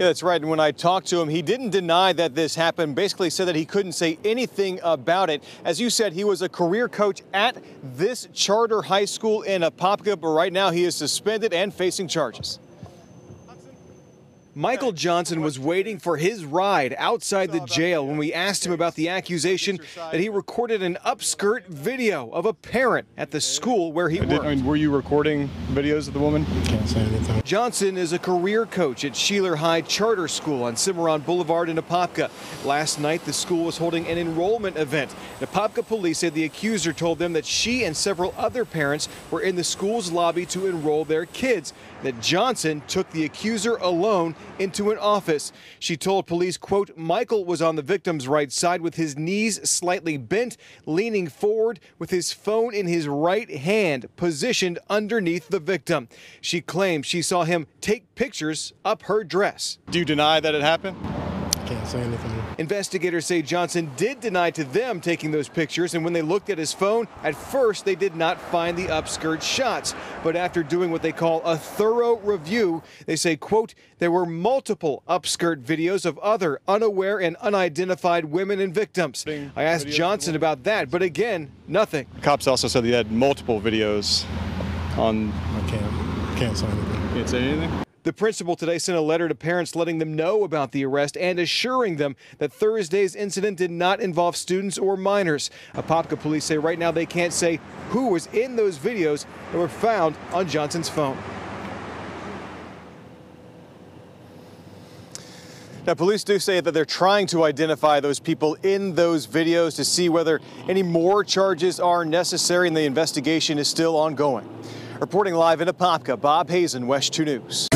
Yeah, that's right. And when I talked to him, he didn't deny that this happened, basically said that he couldn't say anything about it. As you said, he was a career coach at this charter high school in Apopka, but right now he is suspended and facing charges. Michael Johnson was waiting for his ride outside the jail when we asked him about the accusation that he recorded an upskirt video of a parent at the school where he worked. Were you recording videos of the woman? Can't say anything. Johnson is a career coach at Sheeler High Charter School on Cimarron Boulevard in Apopka. Last night, the school was holding an enrollment event. The Apopka police said the accuser told them that she and several other parents were in the school's lobby to enroll their kids, that Johnson took the accuser alone into an office. She told police, quote, Michael was on the victim's right side with his knees slightly bent, leaning forward with his phone in his right hand, positioned underneath the victim. She claimed she saw him take pictures up her dress. Do you deny that it happened? I can't say anything. Investigators say Johnson did deny to them taking those pictures, and when they looked at his phone, at first they did not find the upskirt shots. But after doing what they call a thorough review, they say, quote, there were multiple upskirt videos of other unaware and unidentified women and victims. I asked Johnson about that, but again, nothing. Cops also said they had multiple videos on... I can't say anything. Can't say anything? The principal today sent a letter to parents letting them know about the arrest and assuring them that Thursday's incident did not involve students or minors. Apopka police say right now they can't say who was in those videos that were found on Johnson's phone. Now, police do say that they're trying to identify those people in those videos to see whether any more charges are necessary, and the investigation is still ongoing. Reporting live in Apopka, Bob Hazen, WESH 2 News.